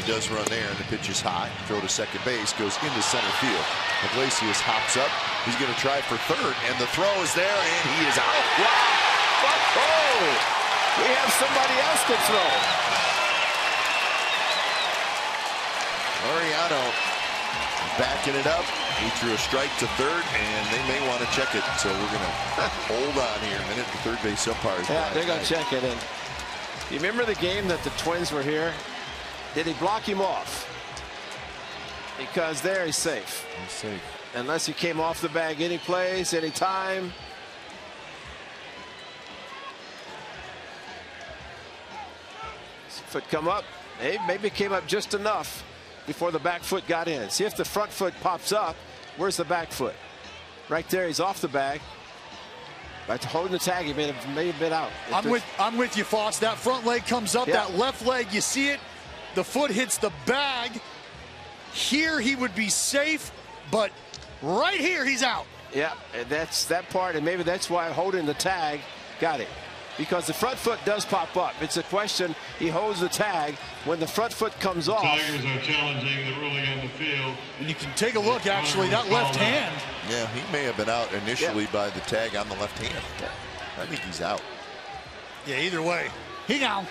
He does run there, and the pitch is high. Throw to second base, goes into center field. Iglesias hops up. He's going to try for third, and the throw is there, and he is out. Wow! Oh! We have somebody else to throw. Mariano backing it up. He threw a strike to third, and they may want to check it. So we're going to hold on here a minute. The third base umpire. Yeah, they're going to check it in. You remember the game that the Twins were here? Did he block him off? Because there he's safe. He's safe. Unless he came off the bag any place, any time. Foot come up. Hey, maybe came up just enough before the back foot got in. See if the front foot pops up. Where's the back foot? Right there. He's off the bag. By holding the tag, he may have been out. I'm with you, Foss. That front leg comes up. Yeah. That left leg, you see it. The foot hits the bag. Here he would be safe, but right here he's out. Yeah, and that's that part, and maybe that's why holding the tag got it. Because the front foot does pop up. It's a question. He holds the tag. When the front foot comes off. Tigers are challenging the ruling on the field. And you can take a look, actually, that left hand. Yeah, he may have been out initially by the tag on the left hand. I think he's out. Yeah, either way. He down.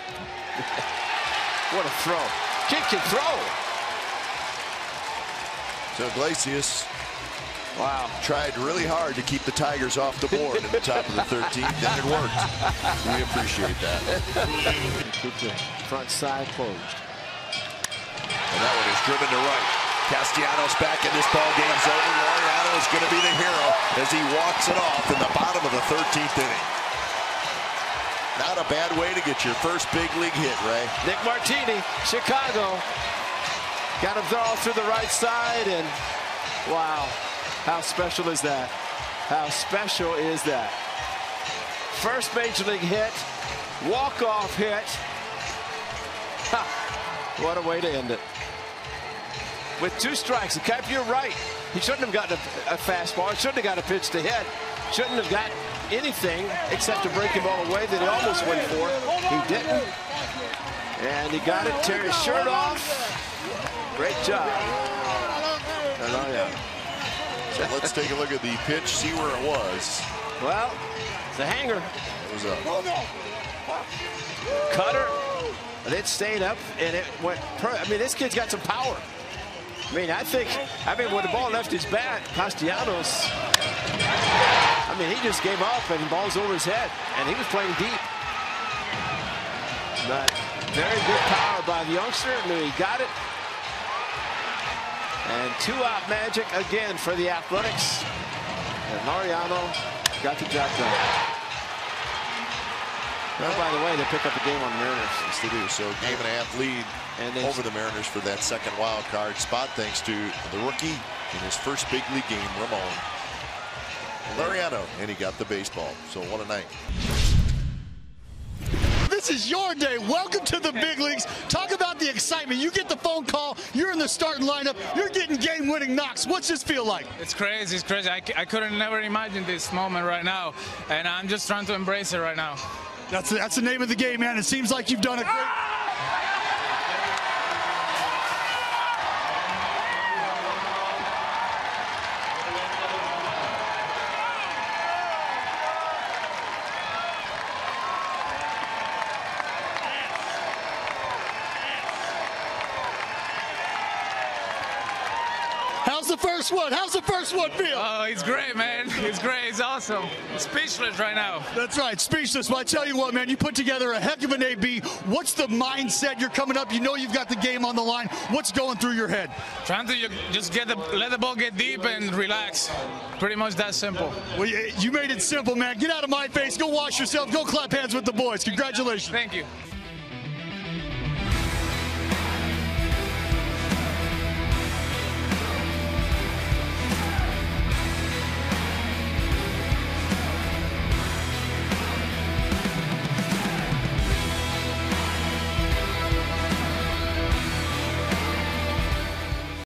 What a throw. Kick and throw. So Iglesias. Wow. Tried really hard to keep the Tigers off the board in the top of the 13th, and it worked. We appreciate that. Keep the front side closed. And that one is driven to right. Castellanos back, and this ball game's over. Laureano is going to be the hero as he walks it off in the bottom of the 13th inning. Not a bad way to get your first big league hit, Ray. Nick Martini, Chicago, got him thrown through the right side, and wow. How special is that? How special is that? First major league hit, walk-off hit. Ha, what a way to end it. With two strikes, the cap, you're right. He shouldn't have gotten a fastball. He shouldn't have got a pitch to hit. Shouldn't have got anything except to break him all away that he almost went for. He didn't. And he got it, tear his shirt off. Great job. Let's take a look at the pitch, see where it was. Well, it's a hanger. It was a cutter, and it stayed up, and it went. I mean, this kid's got some power. I mean, when the ball left his bat, Castellanos. I mean, he just gave up, and the ball's over his head, and he was playing deep. But very good power by the youngster. He got it. And two-out magic again for the Athletics. And Mariano got the job done. Well, by the way, they pick up a game on the Mariners. Yes, they do. So game and a half lead over the Mariners for that second wild card spot, thanks to the rookie in his first big league game, Ramon Laureano, and he got the baseball. So what a night. This is your day. Welcome to the big leagues. Talk about the excitement. You get the phone call. You're in the starting lineup. You're getting game-winning knocks. What's this feel like? It's crazy. It's crazy. I couldn't never imagine this moment right now, and I'm just trying to embrace it right now. That's the name of the game, man. It seems like you've done a great. How's the first one? How's the first one feel? Oh, it's great, man. It's great. It's awesome. Speechless right now. That's right. Speechless. Well, I tell you what, man, you put together a heck of an AB. What's the mindset? You're coming up. You know you've got the game on the line. What's going through your head? Trying to just let the ball get deep and relax. Pretty much that simple. Well, you made it simple, man. Get out of my face. Go wash yourself. Go clap hands with the boys. Congratulations. Thank you.